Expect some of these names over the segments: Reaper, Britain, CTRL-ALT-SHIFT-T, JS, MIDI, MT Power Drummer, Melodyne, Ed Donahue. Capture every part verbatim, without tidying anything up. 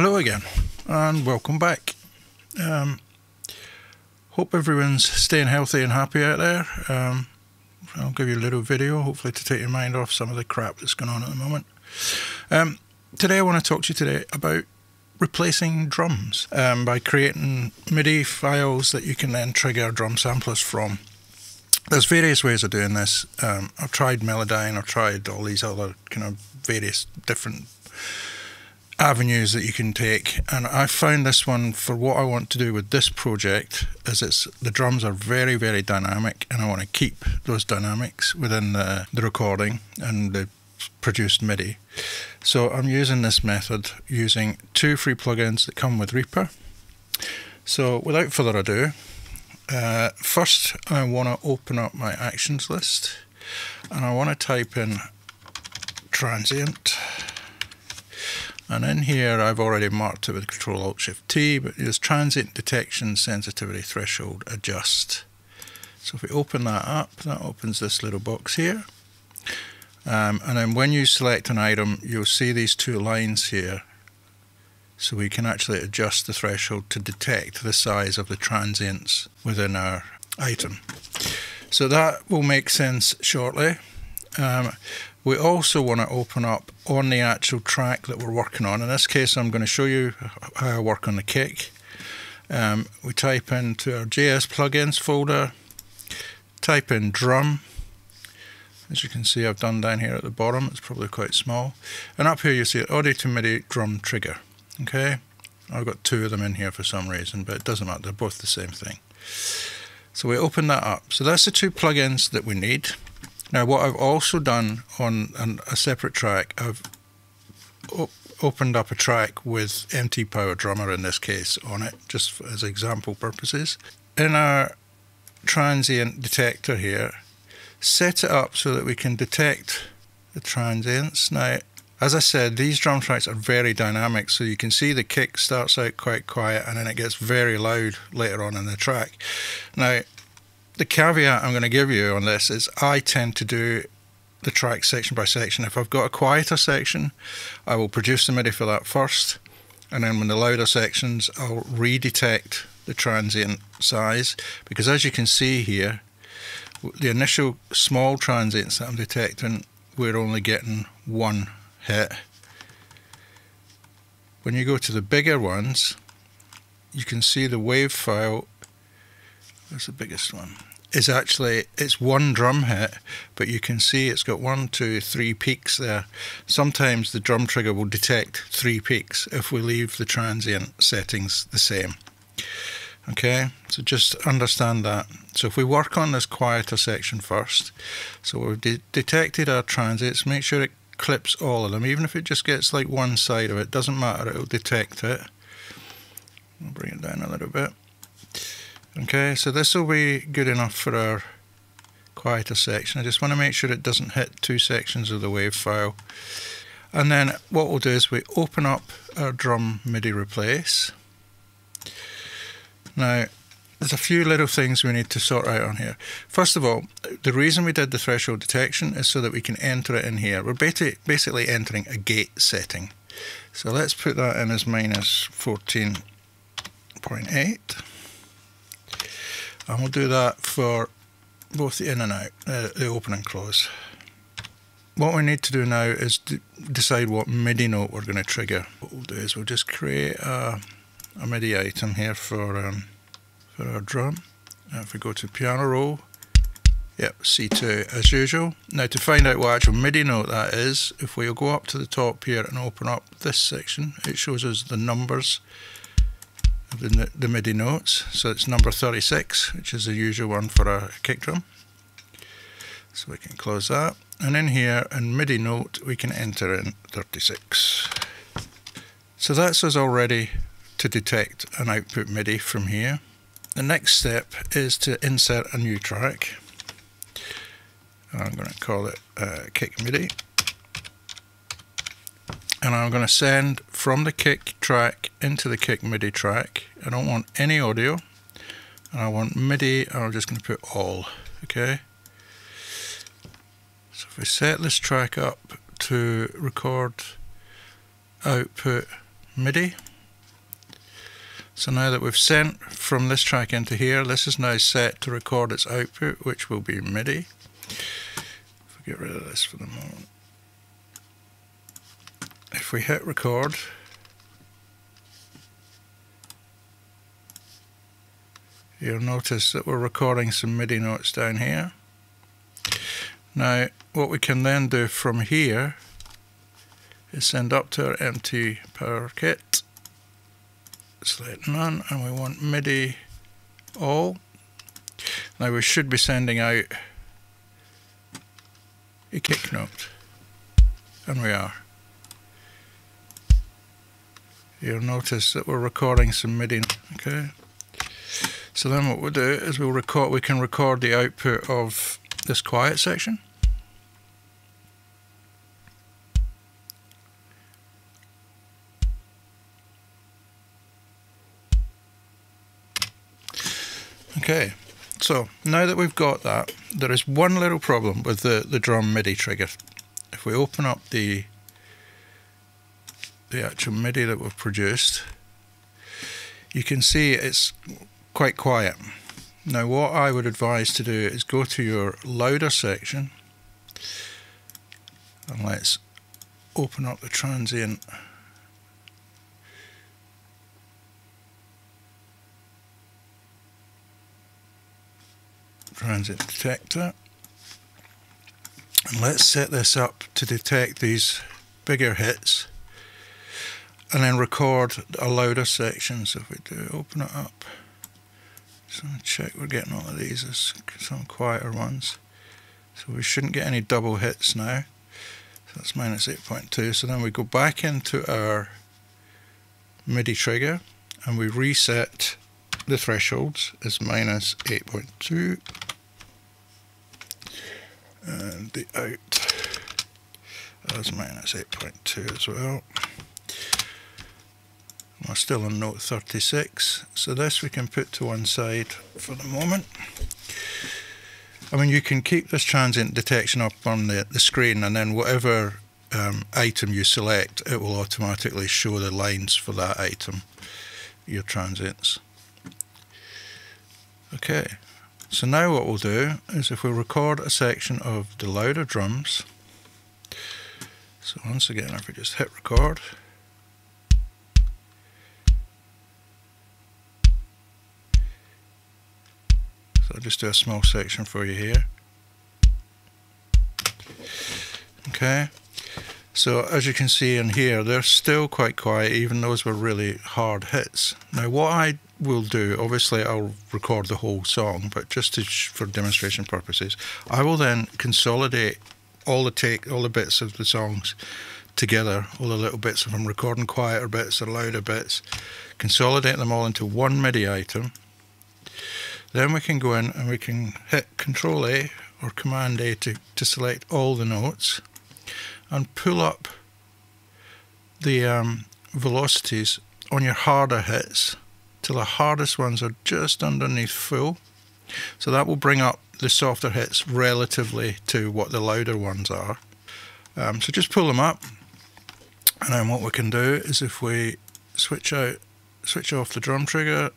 Hello again and welcome back. Um, hope everyone's staying healthy and happy out there. Um, I'll give you a little video hopefully to take your mind off some of the crap that's going on at the moment. Um, today I want to talk to you today about replacing drums um, by creating MIDI files that you can then trigger drum samplers from. There's various ways of doing this. Um, I've tried Melodyne, I've tried all these other kind of various different avenues that you can take, and I found this one, for what I want to do with this project, is it's the drums are very very dynamic and I want to keep those dynamics within the, the recording and the produced MIDI. So I'm using this method using two free plugins that come with Reaper. So without further ado, uh, first I want to open up my actions list and I want to type in transient. And in here, I've already marked it with control alt shift T, but there's transient detection sensitivity threshold adjust. So if we open that up, that opens this little box here. Um, and then when you select an item, you'll see these two lines here. So we can actually adjust the threshold to detect the size of the transients within our item. So that will make sense shortly. Um, We also want to open up on the actual track that we're working on. In this case, I'm going to show you how I work on the kick. Um, we type into our J S plugins folder, type in drum. As you can see, I've done down here at the bottom. It's probably quite small. And up here, you see audio to MIDI drum trigger. Okay, I've got two of them in here for some reason, but it doesn't matter. They're both the same thing. So we open that up. So that's the two plugins that we need. Now what I've also done on, on a separate track, I've op opened up a track with M T Power Drummer in this case on it, just for, as example purposes. In our transient detector here, set it up so that we can detect the transients. Now, as I said, these drum tracks are very dynamic, so you can see the kick starts out quite quiet and then it gets very loud later on in the track. Now, the caveat I'm going to give you on this is I tend to do the track section by section. If I've got a quieter section, I will produce the MIDI for that first, and then when the louder sections, I'll redetect the transient size, because as you can see here, the initial small transients that I'm detecting, we're only getting one hit. When you go to the bigger ones, you can see the wave file, that's the biggest one, is actually, it's one drum hit, but you can see it's got one, two, three peaks there. Sometimes the drum trigger will detect three peaks if we leave the transient settings the same. Okay, so just understand that. So if we work on this quieter section first, so we've de detected our transients, make sure it clips all of them, even if it just gets like one side of it, doesn't matter, it'll detect it. I'll bring it down a little bit. Okay, so this will be good enough for our quieter section. I just want to make sure it doesn't hit two sections of the wave file. And then what we'll do is we open up our drum MIDI replace. Now, there's a few little things we need to sort out on here. First of all, the reason we did the threshold detection is so that we can enter it in here. We're basically entering a gate setting. So let's put that in as minus fourteen point eight. And we'll do that for both the in and out, uh, the open and close. What we need to do now is d decide what MIDI note we're going to trigger. What we'll do is we'll just create a, a MIDI item here for, um, for our drum. And if we go to piano roll, yep, C two as usual. Now to find out what actual MIDI note that is, if we go up to the top here and open up this section, it shows us the numbers. The, the MIDI notes, so it's number thirty-six, which is the usual one for a kick drum. So we can close that, and in here in MIDI note we can enter in thirty-six. So that's us all ready to detect an output MIDI from here. The next step is to insert a new track. I'm going to call it uh, kick MIDI, and I'm going to send from the kick track into the kick MIDI track. I don't want any audio, and I want MIDI, and I'm just going to put all. Okay, so if we set this track up to record output MIDI, So now that we've sent from this track into here, this is now set to record its output, which will be MIDI. If we get rid of this for the moment. If we hit record, you'll notice that we're recording some MIDI notes down here. Now, what we can then do from here is send up to our M T Power Kit, select none, and we want MIDI all. Now we should be sending out a kick note, and we are. You'll notice that we're recording some MIDI, okay? So then what we'll do is we'll record, we can record the output of this quiet section. Okay, so now that we've got that, there is one little problem with the, the drum MIDI trigger. If we open up the, the actual MIDI that we've produced, you can see it's quite quiet. Now what I would advise to do is go to your louder section and let's open up the transient. Transit detector, and let's set this up to detect these bigger hits and then record a louder section. So if we do open it up, so check we're getting all of these as some quieter ones, so we shouldn't get any double hits now, so that's minus eight point two. So then we go back into our MIDI trigger and we reset the thresholds as minus eight point two. And the out as minus eight point two as well. We're still on note thirty-six, so this we can put to one side for the moment. I mean, you can keep this transient detection up on the, the screen, and then whatever um, item you select, it will automatically show the lines for that item, your transients. Okay, so now what we'll do is if we record a section of the louder drums, so once again if we just hit record, so I'll just do a small section for you here. Okay, so as you can see in here, they're still quite quiet, even those were really hard hits. Now what I will do, obviously I'll record the whole song, but just to for demonstration purposes, I will then consolidate all the take, all the bits of the songs together, all the little bits of them, recording quieter bits or louder bits, consolidate them all into one MIDI item. Then we can go in and we can hit control A or command A to, to select all the notes and pull up the um, velocities on your harder hits till the hardest ones are just underneath full. So that will bring up the softer hits relatively to what the louder ones are. Um, so just pull them up, and then what we can do is if we switch out, switch off the drum trigger,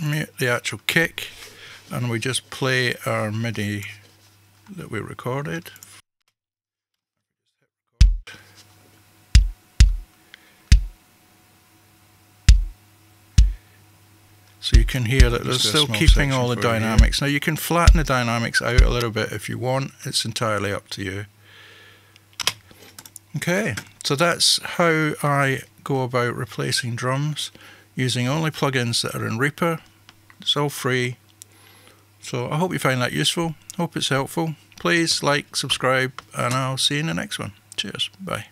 mute the actual kick, and we just play our MIDI that we recorded. So you can hear that they're still keeping all the dynamics. Now you can flatten the dynamics out a little bit if you want. It's entirely up to you. Okay, so that's how I go about replacing drums using only plugins that are in Reaper. It's all free. So I hope you find that useful. Hope it's helpful. Please like, subscribe, and I'll see you in the next one. Cheers. Bye.